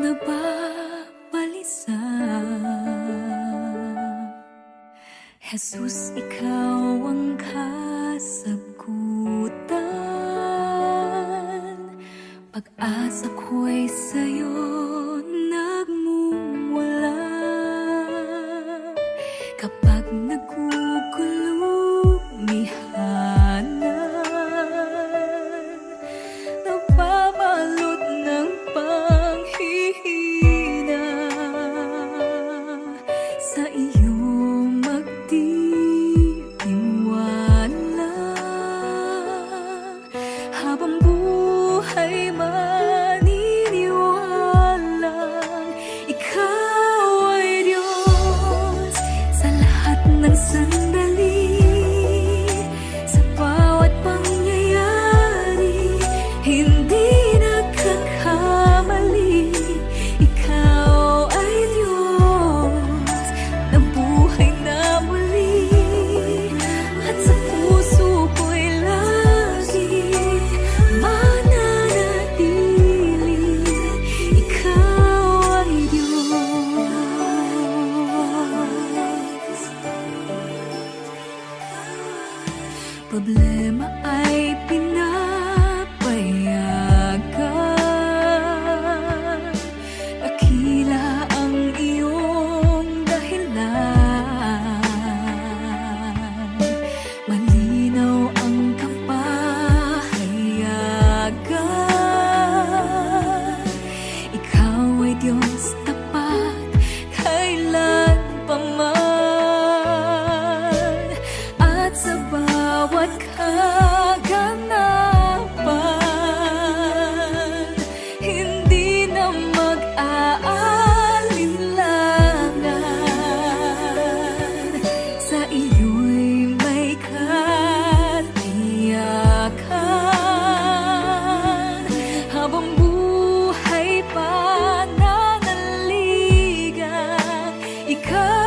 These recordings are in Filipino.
nababalisa. Jesus, ikaw ang kasagutan, pag-asa ko'y sa'yo nagmumula. Kapag nagugulo, mihanan, nababalot ng panghihina sa iyo. Problema ay pinapayagan, nakila ang iyong dahilan. Malinaw ang kapahayagan, ikaw ay Diyos tapat kailan pa man. Bawat kaganapan, hindi na mag-aalinlangan, sa iyo'y may katiyakan, habang buhay pa nanaligan, ikaw.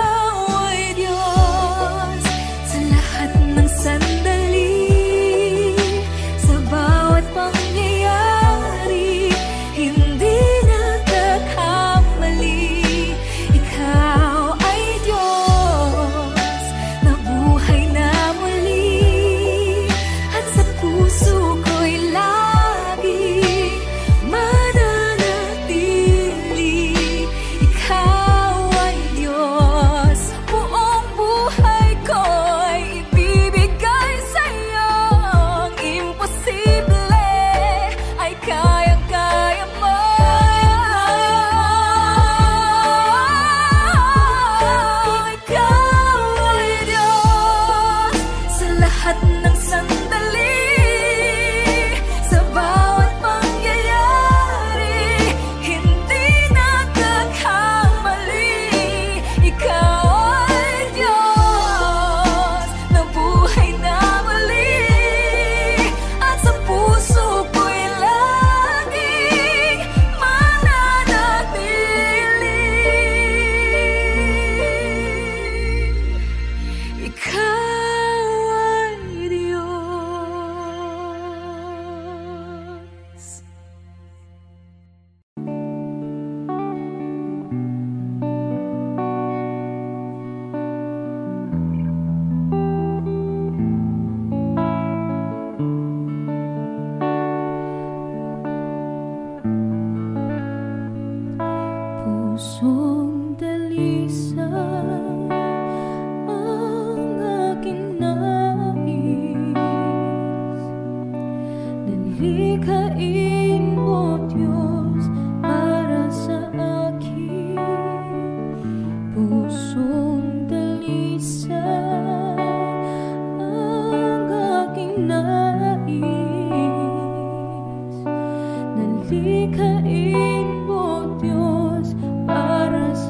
Pusong dalisa ang aking nais, nalikain mo Diyos para sa akin. Pusong dalisa ang aking nais, nalikain mo Diyos para sa akin.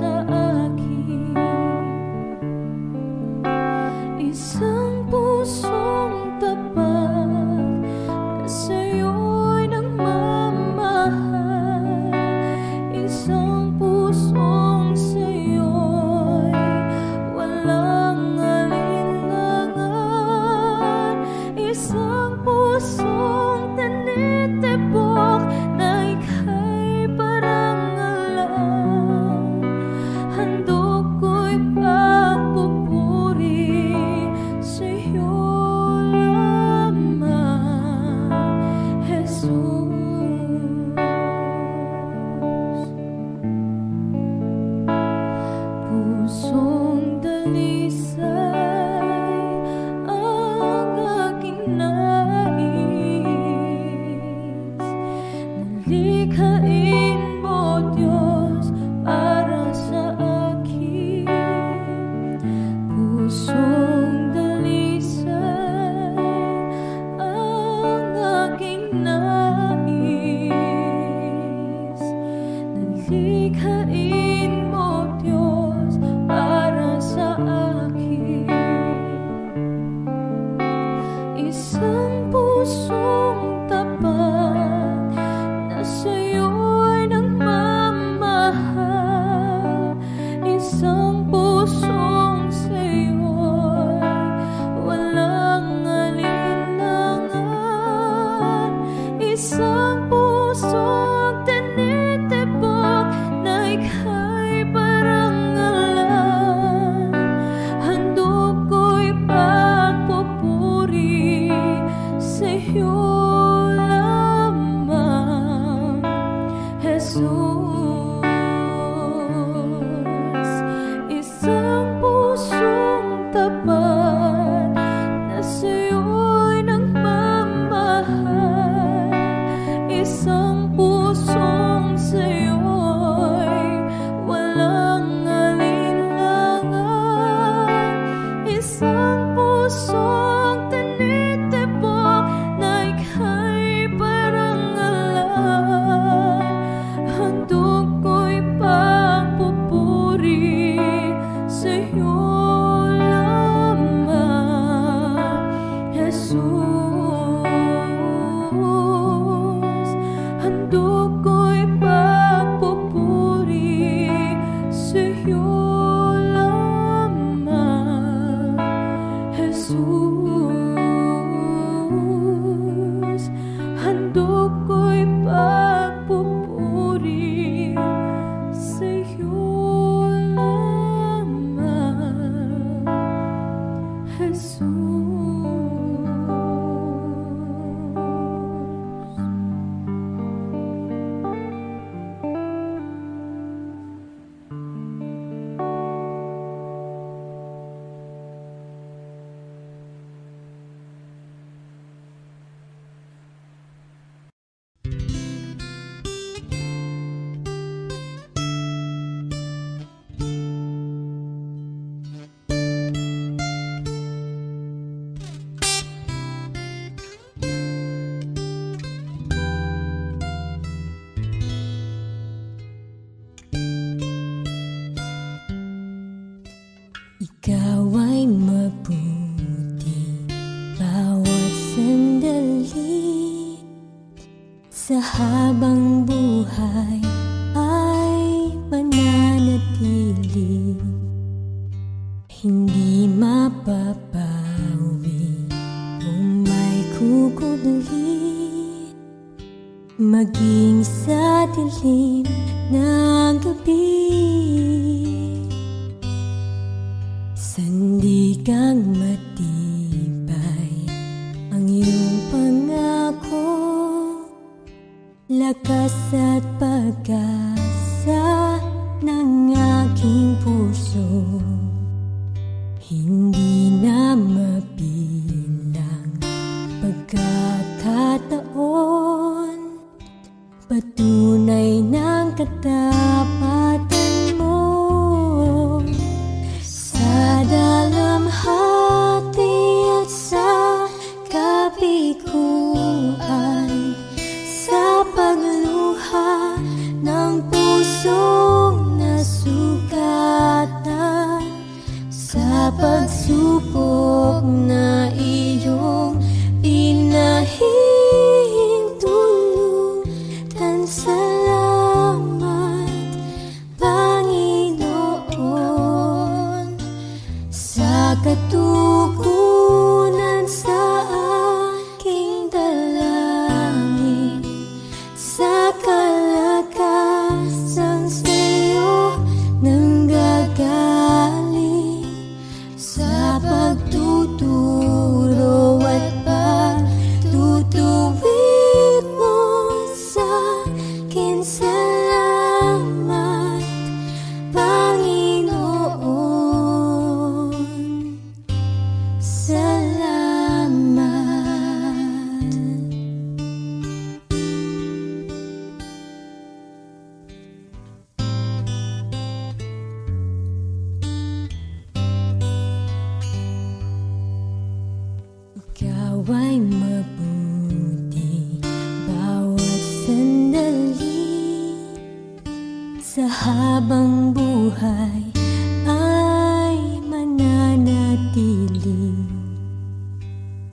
Jikain mo Diyos para sa akin, isang pusong tapat na sa'yo'y nagmamahal, isang pusong sa'yo'y walang alinlangan, isang pusong tinitibok na ika'y parang ngalan. Handog ko'y pagpupuri sa'yo lamang, Jesus. Isang pusong tapat na sa'yo'y nagmamahal, isang pusong sa'yo'y walang alinlangan, isang pusong tinitibok na ika'y parang ngalan. Handog ko'y pagpupuri sa'yo lamang, Jesus. Handog ko'y pagpupuri sa'yo lamang, Jesus. Handog ko'y pagpupuri sa'yo lamang, Jesus. Ikaw ay mabuti bawat sandali, sa habang buhay ay mananatili, hindi mapapawi kung may kukudli, maging sa dilim ng gabi. Sandigang matibay ang iyong pangako, lakas at pag-asa ng aking puso, hindi na mabilang pagkakataon, patunay ng katapatan mo. Sa dalam hati at sa kabiguan, sa pagluha ng pusong nasugatan, sa pagsubok na iyong pinahing tulong at salamat, Panginoon, sa katugunan sa aking dalangin, sa kalakasan sa'yo nanggagaling, sa pagtuturo at pagtutuwid mo sa akin. Salamat, Panginoon. Salamat. Ikaw ay mabuti bawat sandali, sa Sehabang buhay ay mananatili,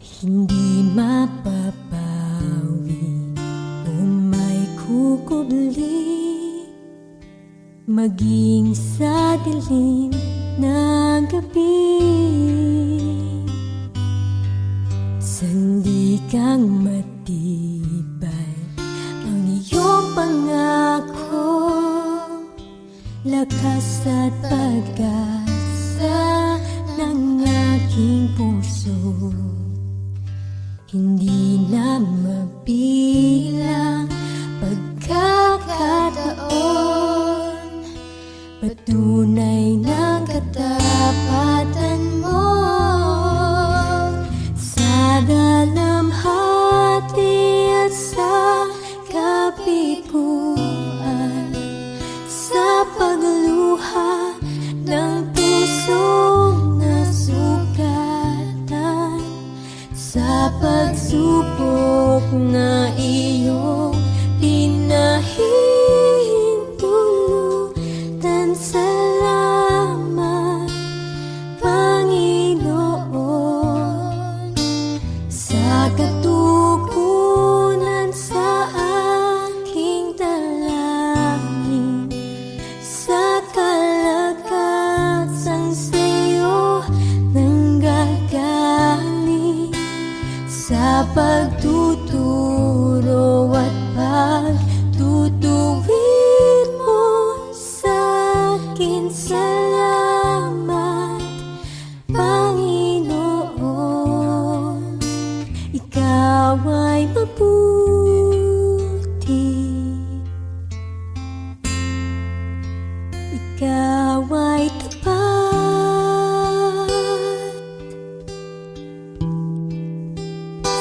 hindi mapapawi o may kukubli. Maging sa dilim ng gabi, sandi kang matibay, ang iyong pangako, lakas at pag-asa ng aking puso. Hindi na mabilang pagkakataon, patunay ng katapatan mo. Sa dalamhati at sa kapikuan, sa pagluha ng pusong nasukatan, sa pagsubok na iyong pinahintulutan. Salamat, Panginoon, sa katugunan sa aking dalangin, sa kalakasang sa'yo nanggagaling, sa pagtuturo at pagtutuwid mo sa'kin. Salamat, Panginoon, ikaw ay mabuti, ikaw ay tapat,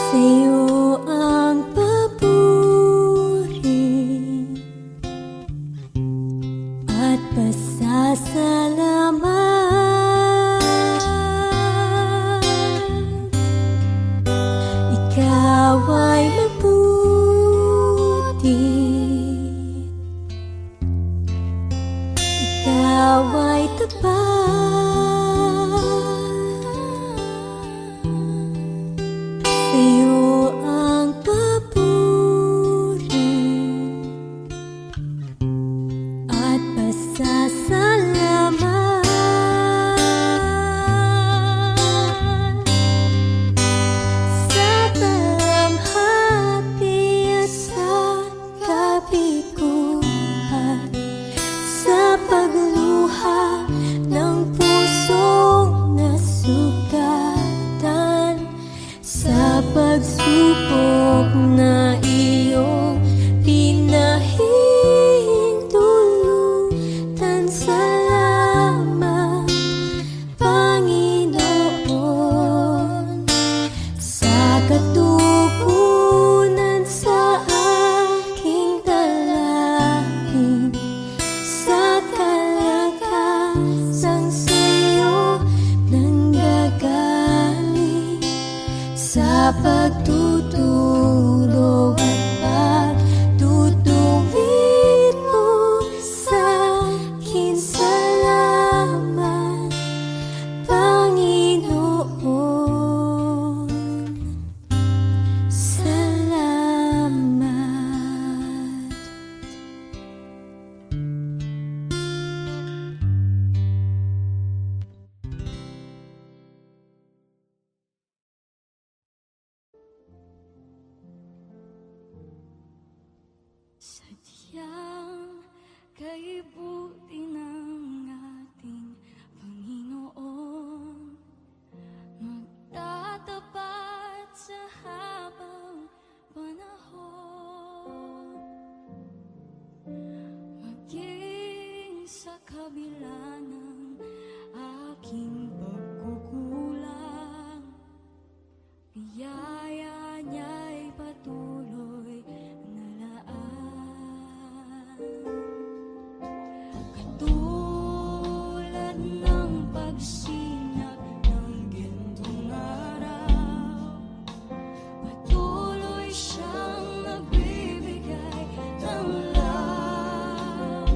sa'yo ang papuri at pasasalamat. Ikaw ay mabuti, ikaw ay tapat, sa'yo ang papuri at pasasalamat. Sa dalamhati at sa kapikuhan, sa pagluha ng pusong nasukatan, sa pagsubok na iyong pinahintulutan. Salamat, Panginoon, sa katugunan sa aking dalangin, sa kalakasang sa'yo nanggagaling, sa pagtuturo at pagtutuwid mo sa'kin. Salamat, Panginoon, salamat. Sadyang kaibuti ng ating Panginoon, magtatapat sa habang panahon. Maging sa kabila ng aking pagkukulang, biyaya niya'y patuloy na laan. Katulad ng pagsinag ng gintong araw, patuloy siyang nagbibigay ng law.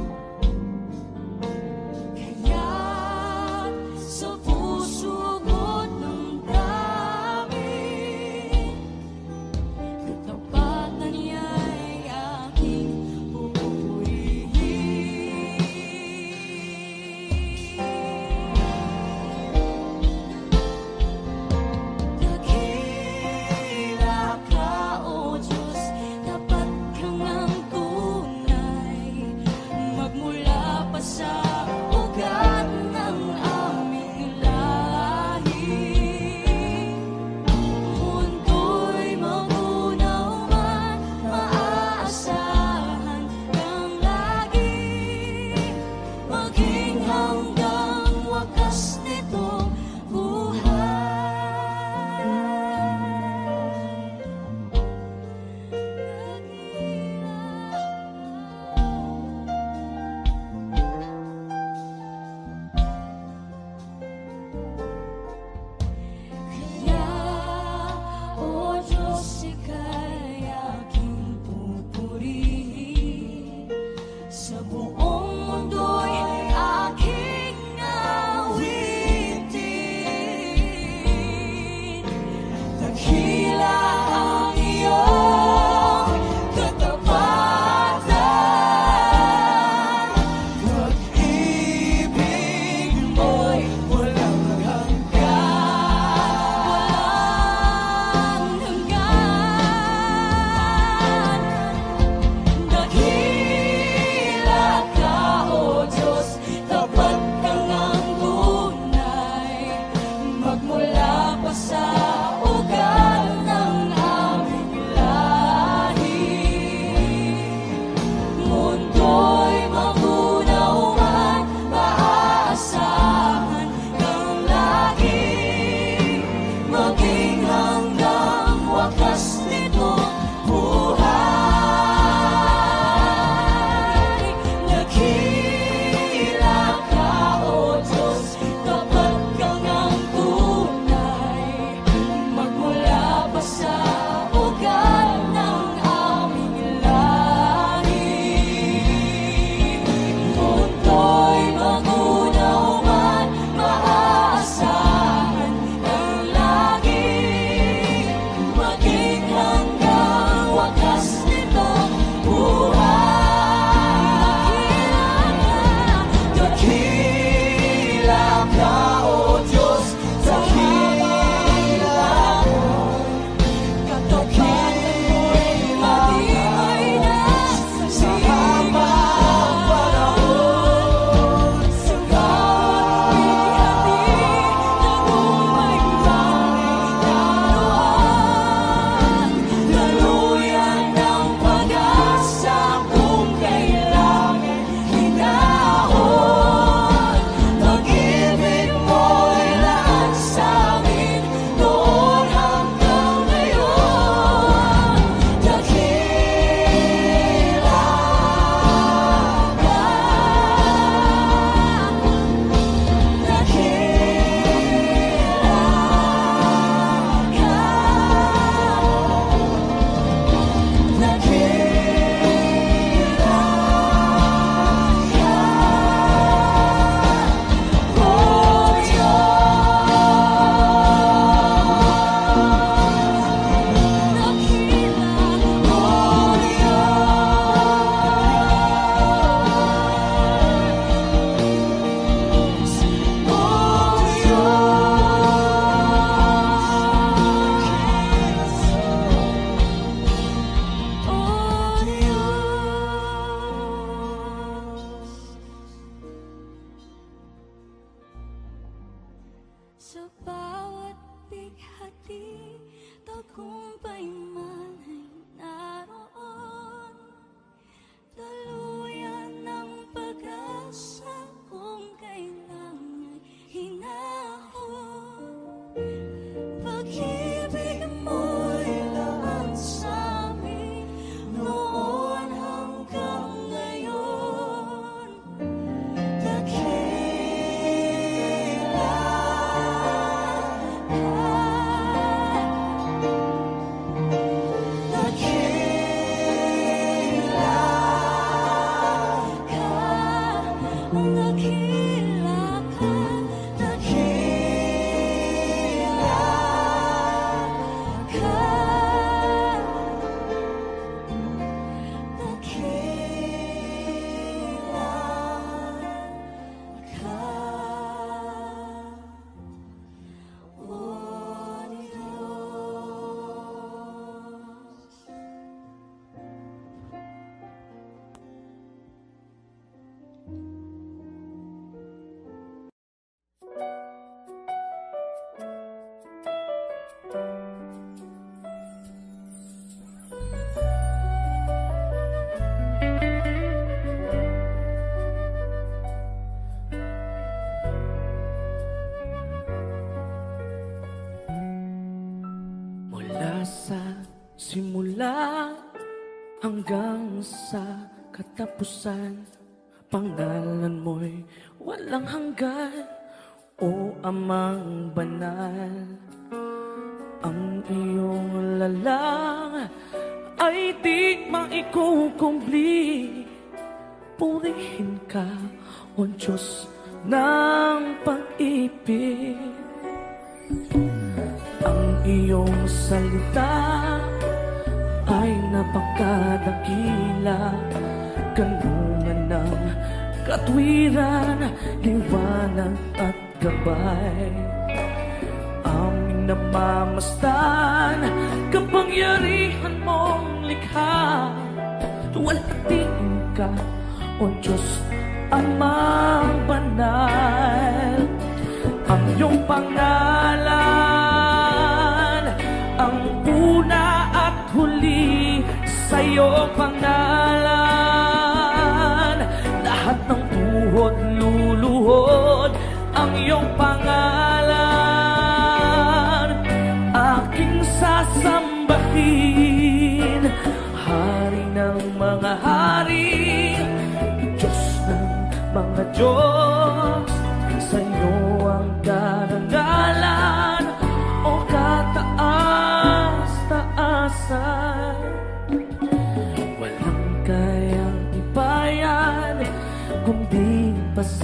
hanggang sa katapusan. Pangalan mo'y walang hanggan, o Amang Banal. Ang iyong lalang ay di maikukumpli. Purihin ka, O Diyos ng pag-ibig. Ang iyong salita ay napakadakila, kanungan ng katwiran, liwanag at gabay. Aming namamastan kapangyarihan mong likha. Tuwalhatiin ka, O Diyos Amang Banal. Ang iyong pangalan ang una at huli, sa'yo pangalan lahat ng tuhod luluhod. Ang iyong pangalan aking sasambahin, hari ng mga hari, mga Diyos. Sa'yo ang karangalan o kataas-taasan. Walang kayang ibayan kundi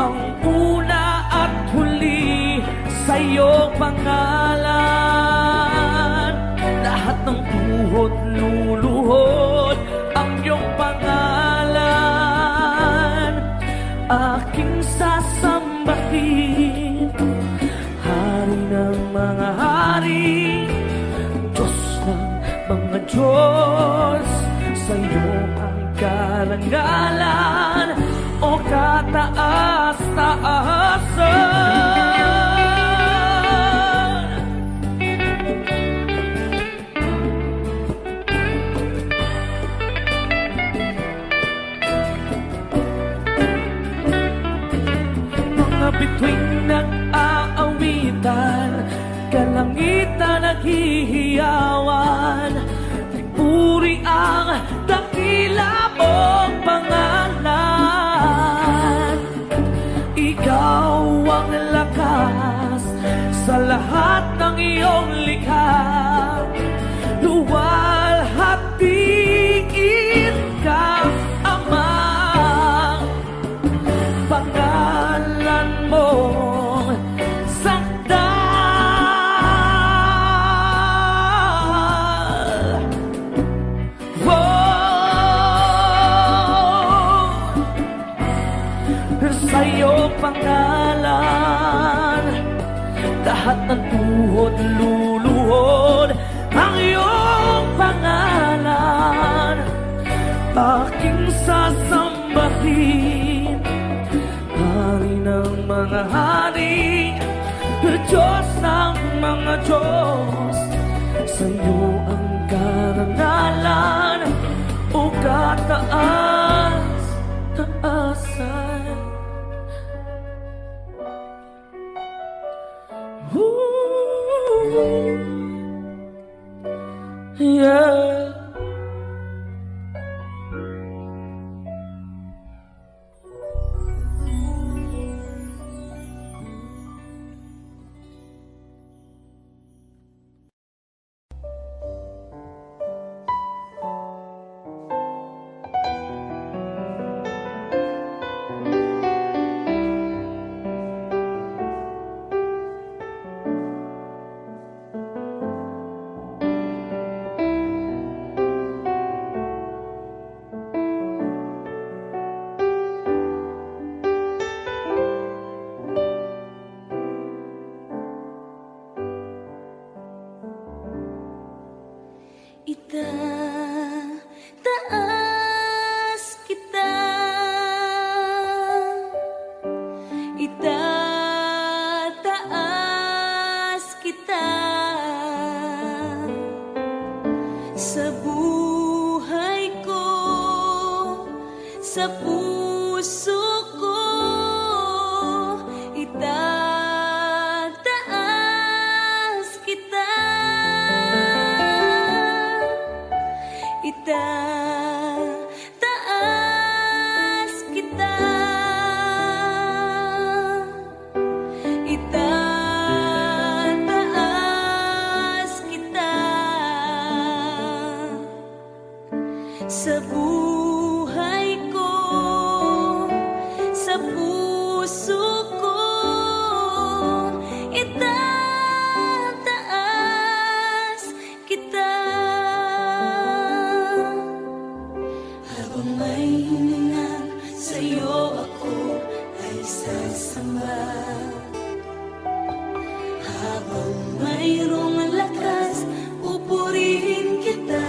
ang una at huli, sa'yo pangalan lahat ng tuhod luluhod. Ang iyong pangalan aking sasambahin, hari ng mga hari, Diyos ng mga Diyos. Sa'yo ang karangalan o kataas-taasan. Tuwing nag-aawitan, kalangitan naghihiyawan. Puri ang dakila mong pangalan. Ikaw ang lakas sa lahat ng iyong likha. Luwalhatiin ka, Amang Pangalan. Sa'yo pangalan, lahat ng tuhod luluhod. Ang iyong pangalan aking sasambahin, hari ng mga hari, Diyos ng mga Diyos. Sa'yo ang karangalan o kataas-taasan. Yeah. Itataas kita sa puso ko itataas kita, itataas kita, itataas kita sa buhay ko, sa puso ko itataas kita. Habang may hininga sa'yo ako ay sasamba, habang mayroong lakas pupurihin kita.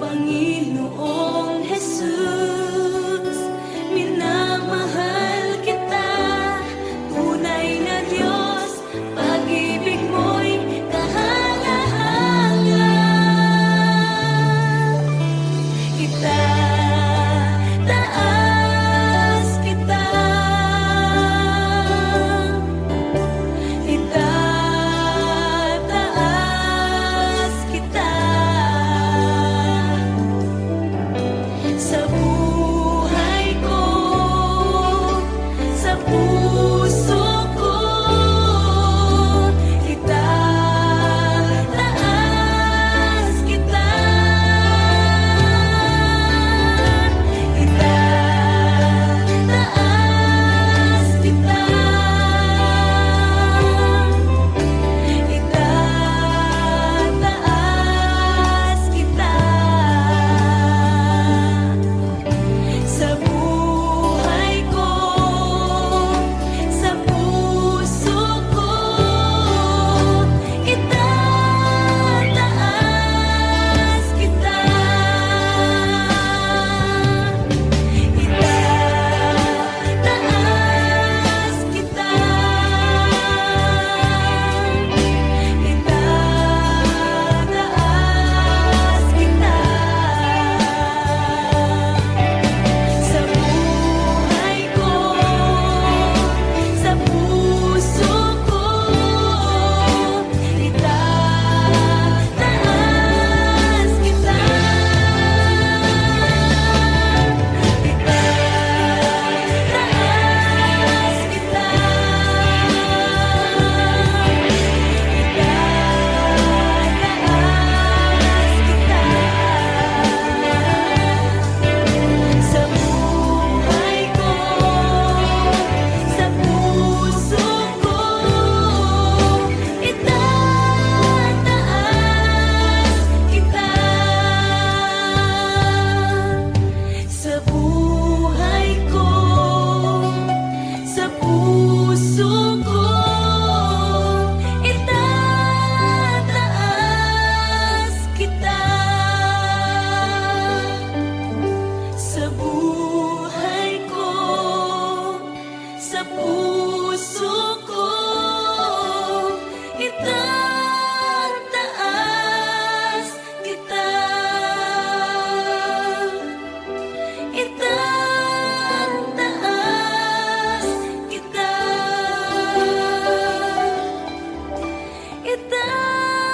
Panginoong Jesus, minamahal kita. Tunay na Diyos, pag-ibig mo'y kahanga-hanga. Itataas kita, itataas kita sa buhay ko, sa puso ko, itataas kita, itataas kita, itataas kita sa buhay ko, sa puso ko, itataas kita, itataas kita, itataas kita sa buhay ko, sa puso ko, itataas kita, itataas kita, itataas kita sa buhay ko, sa puso ko, itataas kita sa buhay ko, sa puso ko, itataas kita sa buhay ko, sa puso ko, itataas kita, itataas kita, itataas kita.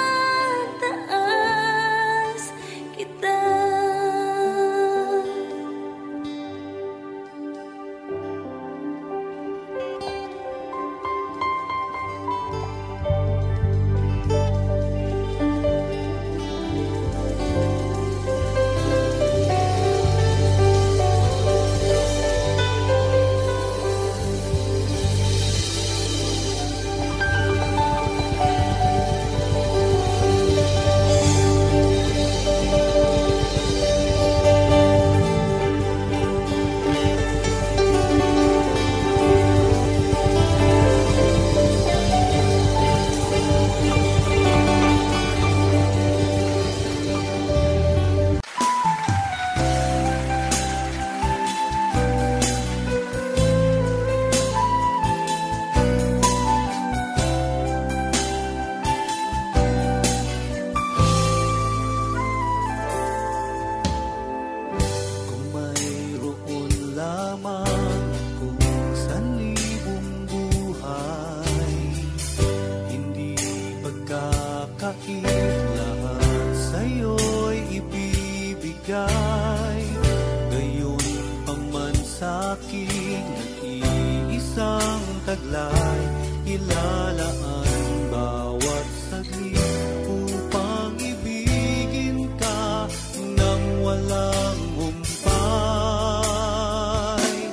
taglay, ilalaan bawat saglit upang ibigin ka nang walang humpay.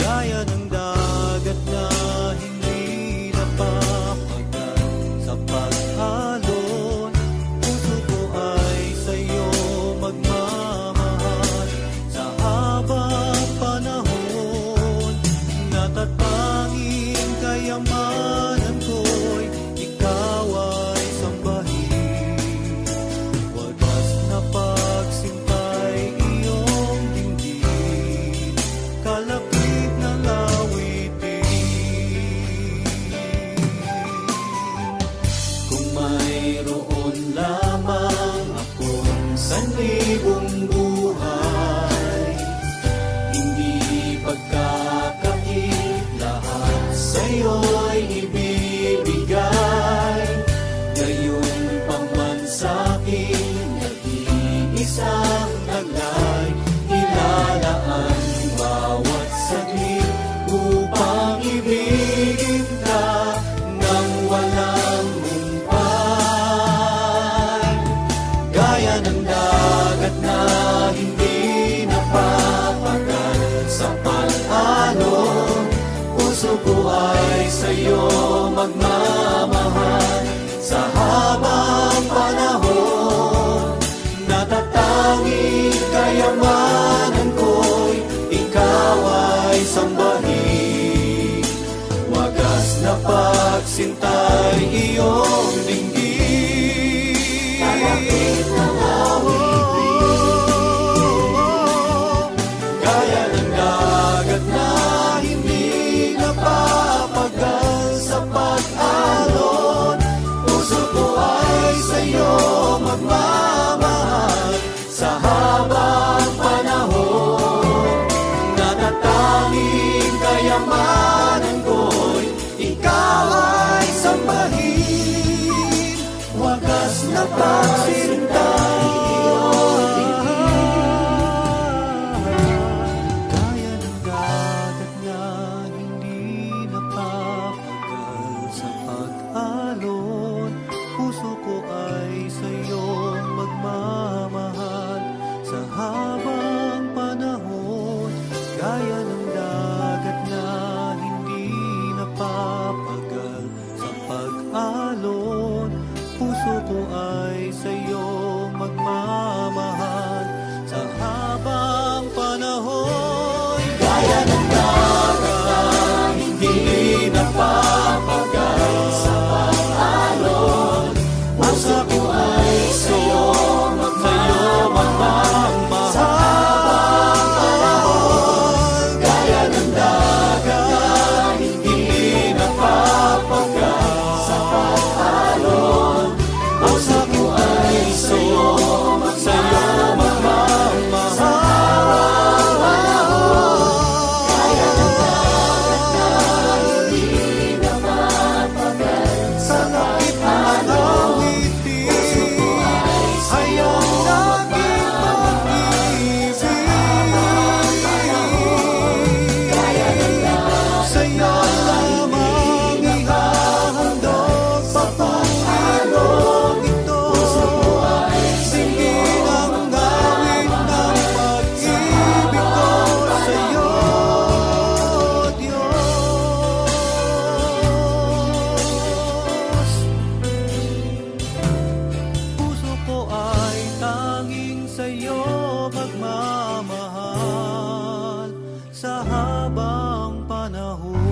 Gaya ng dagat na hindi napapagdan sa paghalon, puso ko ay sa'yo magmamahal sa habang panahon. Natatanging kayamanan ko'y ikaw ay sambahin. Wagas na pagsintay iyong dingdin, kalapit na lawitin. Kung mayroon lamang akong sanlibong buhay, hindi pagkakait lahat sa'yo'y ibibigay. Ngayon pa man sa'kin nag-iisang taglay, ilalaan bawat saglit upang ibigin ka nang walang humpay. Gaya ng dagat na hindi napapagal sa pag-alon, puso ko ay sa'yo magmamahal sa habang panahon. Natatanging kayamanan ko'y ikaw ay sambahin. Wagas na pagsintay iyong dinggin, kalapit na lawitin. Gaya ng dagat na hindi napapagal sa pag-alon, puso ko ay sa'yo magmamahal sa habang panahon. Natatanging kayamanan ko'y ikaw ay sambahin. Wagas na pagsintay iyong dingdin. Gaya ng dagat na hindi napapagal sa pag-alon, puso ko ay sa'yo magmamahal sa habang panahon. Gaya ng dagat na hindi napapagal sa pag-alon, puso ko ay sa'yo magmamahal sa habang panahon. Gaya ng dagat na hindi napapagal sa pag-alon, puso ko ay sa'yo magmamahal sa habang panahon. Gaya ng dagat na hindi napapagal sa pag-alon, puso ko ay sa'yo magmamahal sa habang panahon. Kaya ng dagat na hindi napapagal sa pag-alon, puso ko ay sa'yo magmamahal sa habang panahon. Kaya ng dagat na hindi napapagal sa pag-alon, puso ko ay sa'yo magmamahal sa habang panahon. Diyos, puso ko ay tanging sa'yo magmamahal sa habang panahon.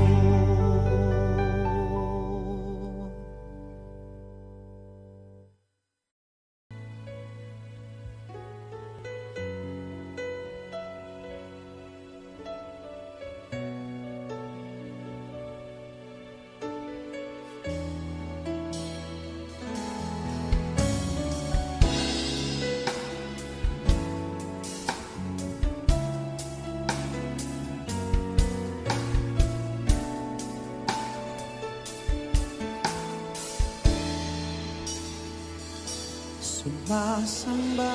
Sumasamba,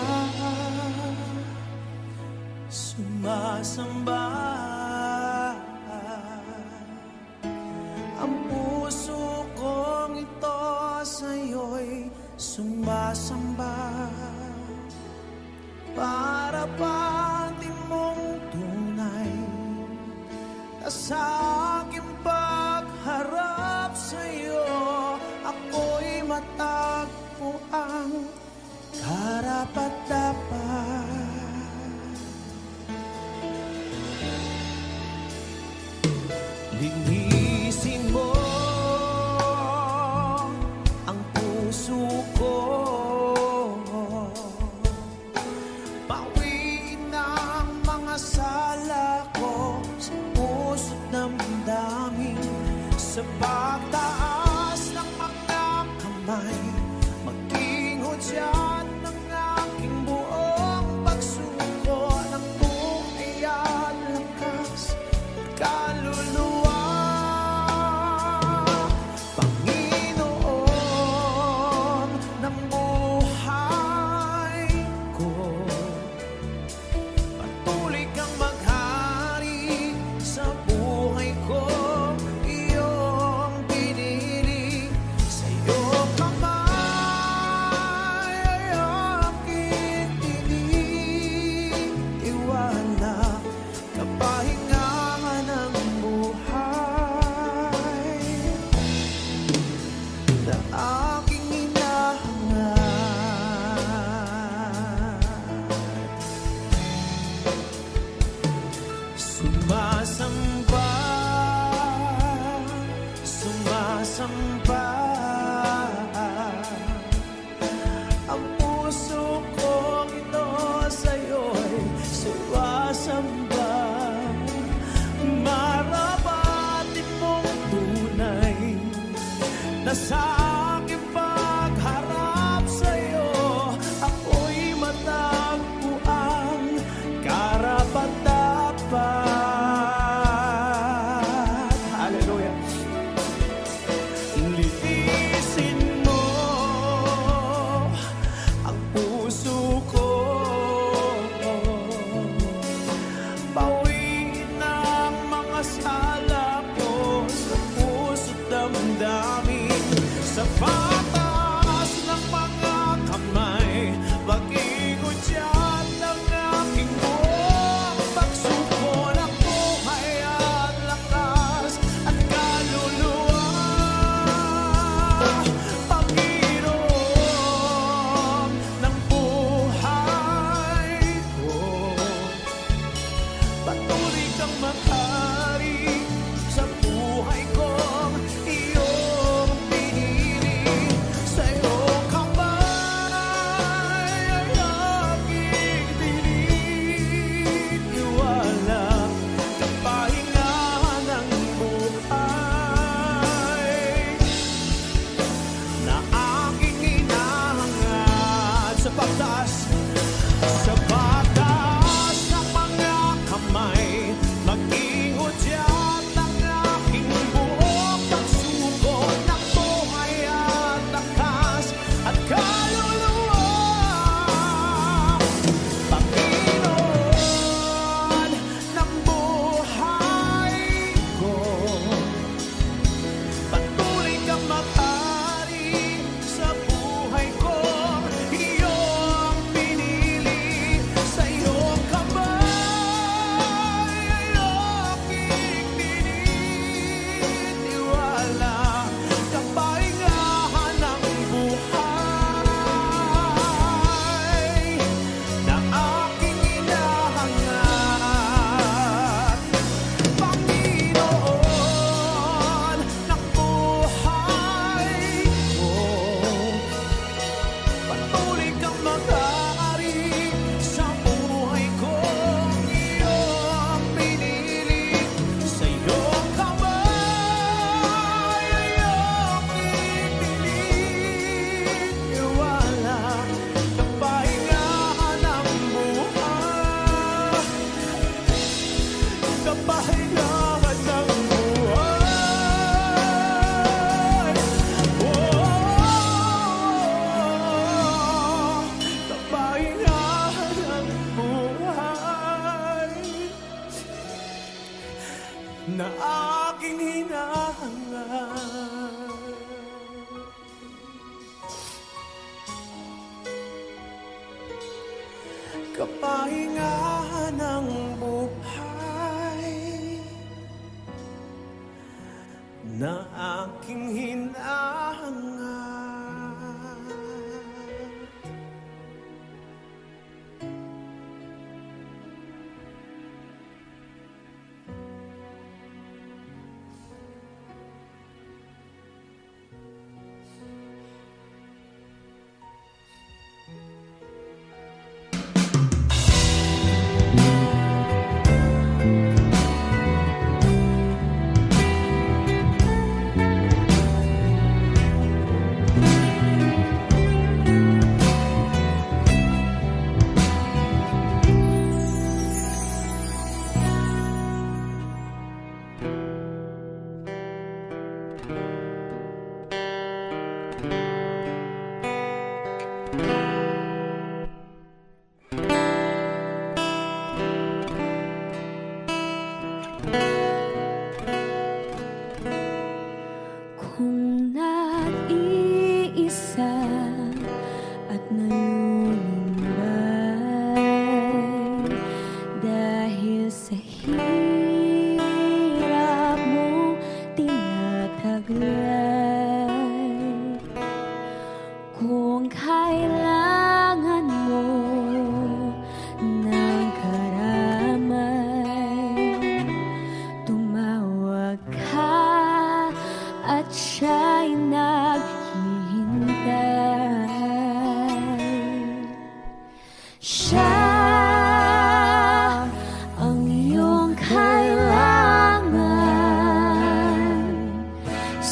sumasamba ko ang karapat-dapat. Linisin mo ang puso ko, bawiin ang mga sala ko sa puso't damdamin, sa pagtaas ng mga kamay, mag-ingot yan ng aking buong pagsuko, ng buong iyan lakas at kaluluwa. Panginoon ng buhay ko, patuloy kang maghari sa buhay ko. Sumasamba ang puso ko ito sa'yo'y sumasamba. Marapatin mong tunay na sa aking pagharap sa'yo, ako'y matagpuan karapat-dapat. Na aking hinahangad. Kapahingahan ng buhay na aking hinahangad.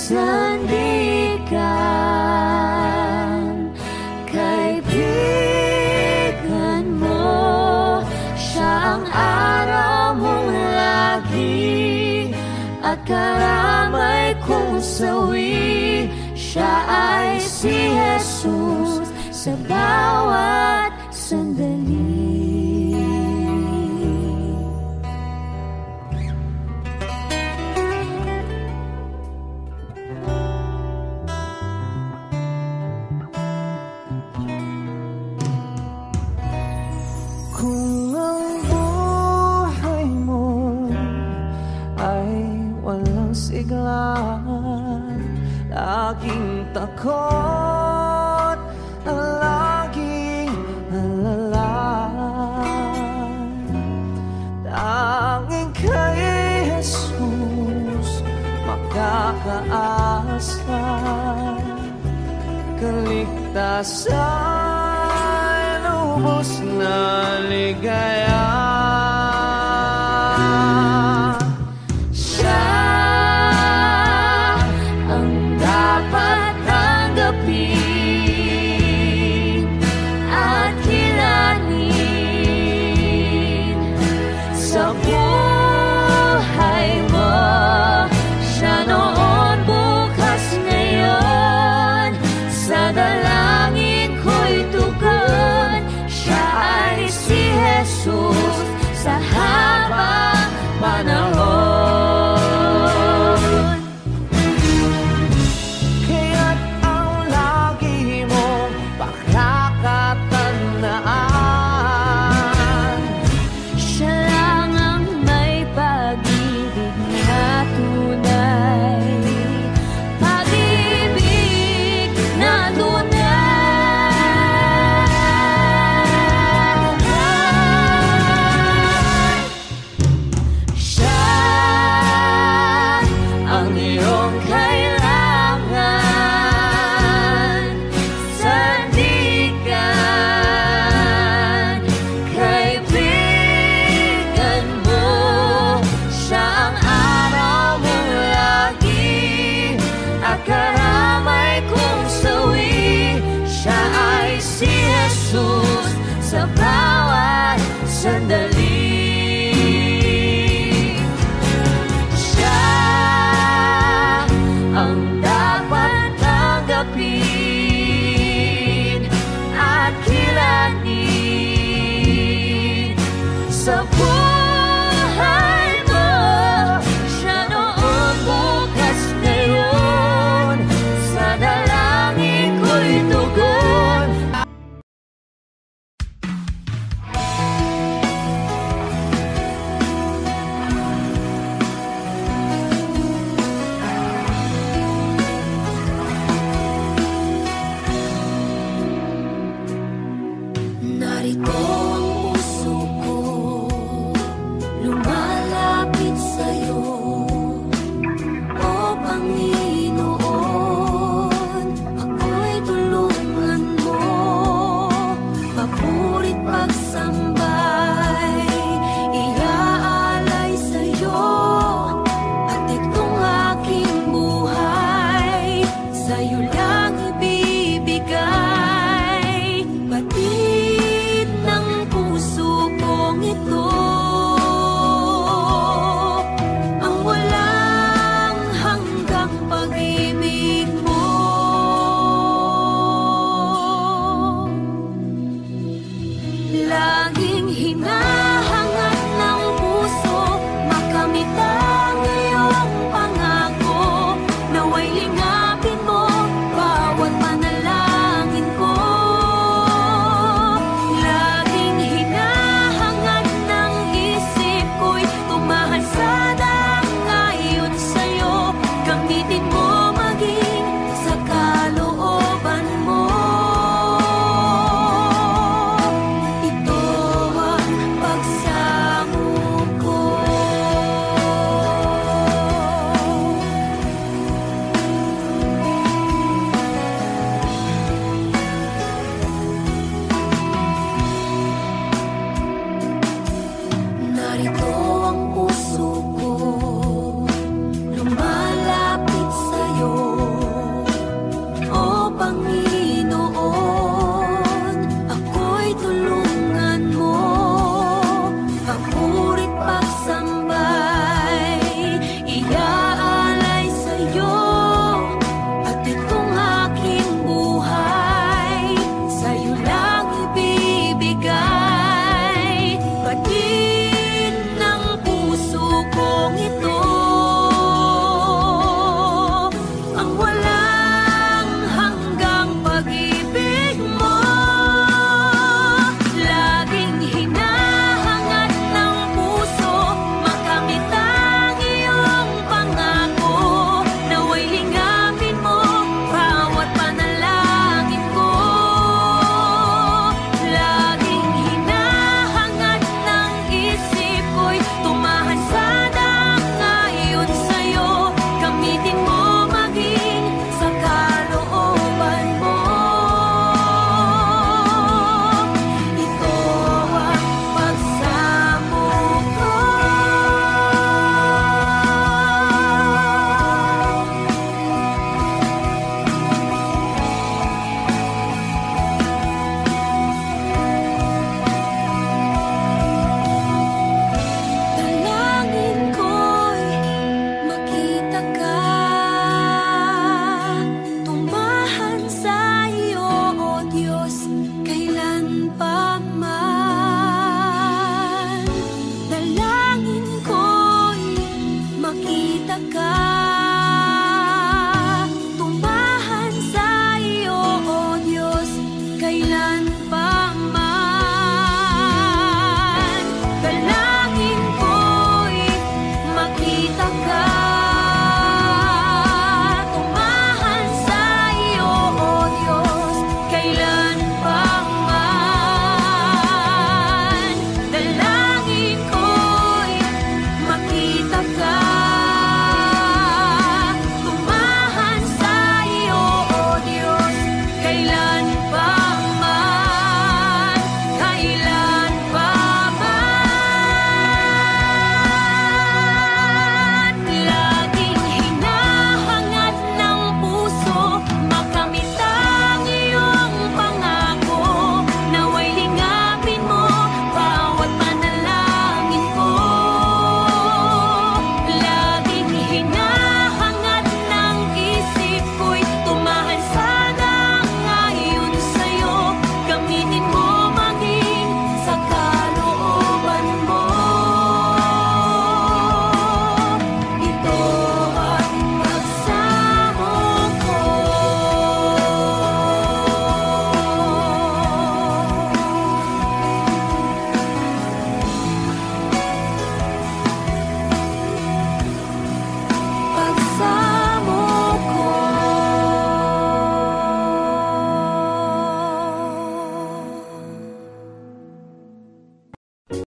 sendikan kaibiganmu, siya ang araw mong lagi at karamay kong sawi. Siya ay si Jesus sa bawat sandali. Laging takot, laging alala. Tanging kay Jesus makakaasa. Kaligtasan, lubos na ligaya. Ang iyong